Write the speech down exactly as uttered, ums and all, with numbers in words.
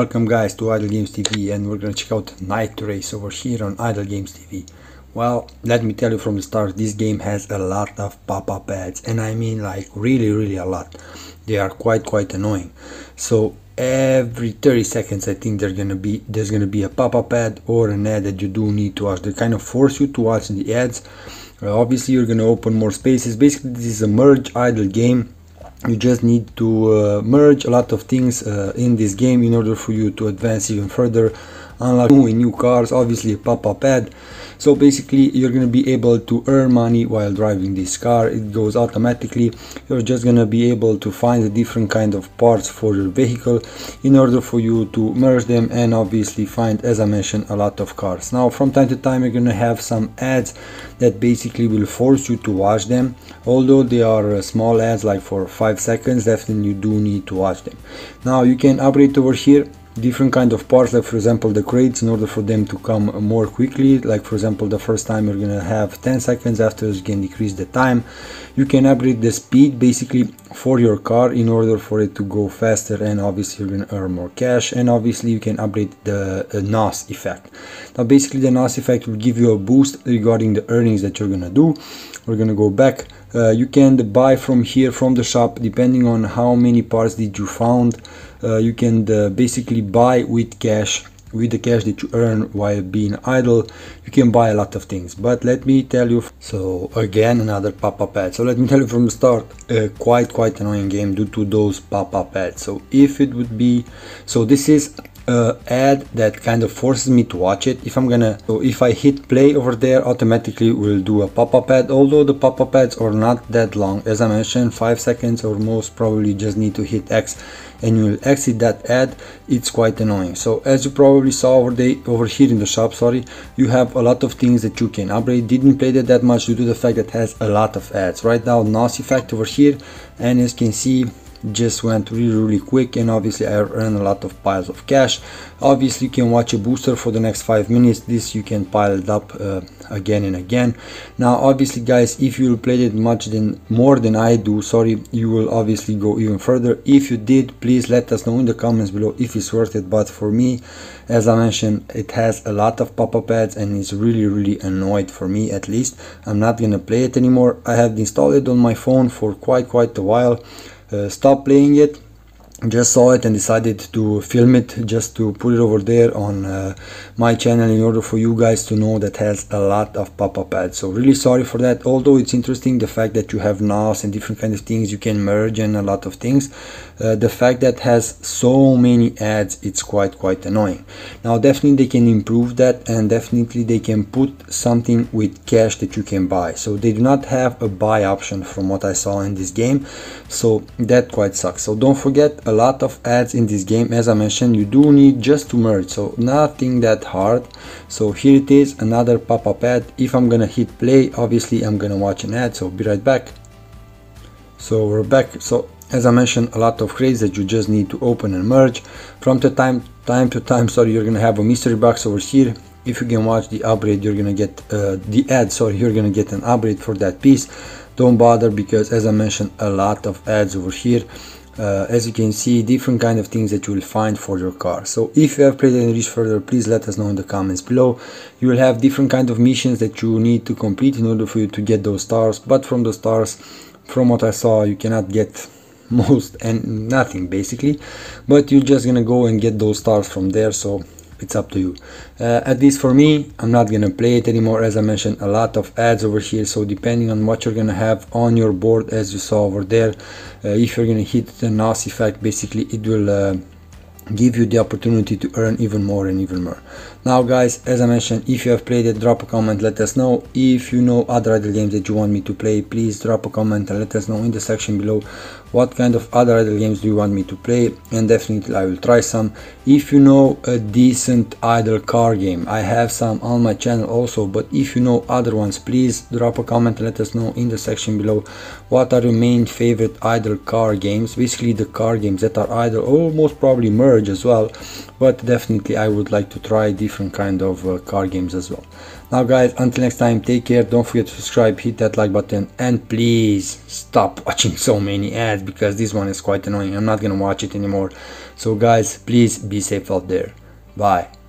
Welcome guys to Idle Games T V, and we're gonna check out Night Race over here on Idle Games T V. Well, let me tell you from the start, this game has a lot of pop-up ads, and I mean like really really a lot. They are quite quite annoying. So every thirty seconds I think they're gonna be there's gonna be a pop-up ad or an ad that you do need to watch. They kind of force you to watch the ads. Uh, obviously you're gonna open more spaces. Basically this is a merge idle game. You just need to uh, merge a lot of things uh, in this game in order for you to advance even further, unlock new, new cars, obviously a pop-up ad. So basically you're going to be able to earn money while driving this car. It goes automatically. You're just going to be able to find the different kind of parts for your vehicle in order for you to merge them and obviously find, as I mentioned, a lot of cars. Now from time to time you're going to have some ads that basically will force you to watch them, although they are uh, small ads like for five seconds. Definitely you do need to watch them. Now you can upgrade over here different kind of parts, like for example the crates, in order for them to come more quickly. Like for example the first time you're gonna have ten seconds, after you can decrease the time. You can upgrade the speed basically for your car in order for it to go faster, and obviously you're gonna earn more cash. And obviously you can upgrade the uh, N O S effect. Now basically the N O S effect will give you a boost regarding the earnings that you're gonna do. We're gonna go back. Uh, you can buy from here, from the shop, depending on how many parts did you found. Uh, you can uh, basically buy with cash, with the cash that you earn while being idle. You can buy a lot of things. But let me tell you, so again another pop-up ad. So let me tell you from the start, uh, quite quite annoying game due to those pop-up ads. So if it would be, so this is Uh, ad that kind of forces me to watch it. If I'm gonna, so if I hit play over there, automatically will do a pop-up ad, although the pop-up ads are not that long. As I mentioned, five seconds or most probably. Just need to hit X and you will exit that ad. It's quite annoying. So as you probably saw over there, over here in the shop, sorry, you have a lot of things that you can upgrade. Didn't play that that much due to the fact that it has a lot of ads. Right now N O S effect over here, and as you can see, just went really really quick, and obviously I earned a lot of piles of cash. Obviously you can watch a booster for the next five minutes. This you can pile it up uh, again and again. Now obviously guys, if you played it much than more than I do, sorry, you will obviously go even further. If you did, please let us know in the comments below if it's worth it. But for me, as I mentioned, it has a lot of pop-up ads and it's really really annoyed for me. At least I'm not gonna play it anymore. I have installed it on my phone for quite quite a while. Uh, stopped playing it, just saw it and decided to film it, just to put it over there on uh, my channel in order for you guys to know that has a lot of pop-up ads. So really sorry for that, although it's interesting the fact that you have N O S and different kind of things you can merge and a lot of things. Uh, the fact that has so many ads, it's quite quite annoying. Now definitely they can improve that, and definitely they can put something with cash that you can buy. So they do not have a buy option from what I saw in this game, so that quite sucks. So don't forget, a lot of ads in this game. As I mentioned, you do need just to merge, so nothing that hard. So here it is, another pop-up ad. If I'm gonna hit play, obviously I'm gonna watch an ad, so be right back. So we're back. So as I mentioned, a lot of crates that you just need to open and merge. From the time time to time, sorry, you're gonna have a mystery box over here. If you can watch the upgrade, you're gonna get uh, the ad, sorry, you're gonna get an upgrade for that piece. Don't bother, because as I mentioned, a lot of ads over here. Uh, as you can see, different kind of things that you will find for your car. So if you have played and reached further, please let us know in the comments below. You will have different kind of missions that you need to complete in order for you to get those stars. But from the stars, from what I saw, you cannot get most and nothing basically, but you're just gonna go and get those stars from there. So it's up to you. Uh, at least for me, I'm not gonna play it anymore. As I mentioned, a lot of ads over here. So depending on what you're gonna have on your board, as you saw over there, uh, if you're gonna hit the N O S effect, basically it will uh, give you the opportunity to earn even more and even more. Now guys, as I mentioned, if you have played it, drop a comment, let us know. If you know other idle games that you want me to play, please drop a comment and let us know in the section below what kind of other idle games do you want me to play, and definitely I will try some. If you know a decent idle car game, I have some on my channel also, but if you know other ones, please drop a comment and let us know in the section below what are your main favorite idle car games. Basically the car games that are idle, almost probably merge as well, but definitely I would like to try different different kind of uh, car games as well. Now guys, until next time, take care, don't forget to subscribe, hit that like button, and please stop watching so many ads, because this one is quite annoying. I'm not gonna watch it anymore. So guys, please be safe out there. Bye.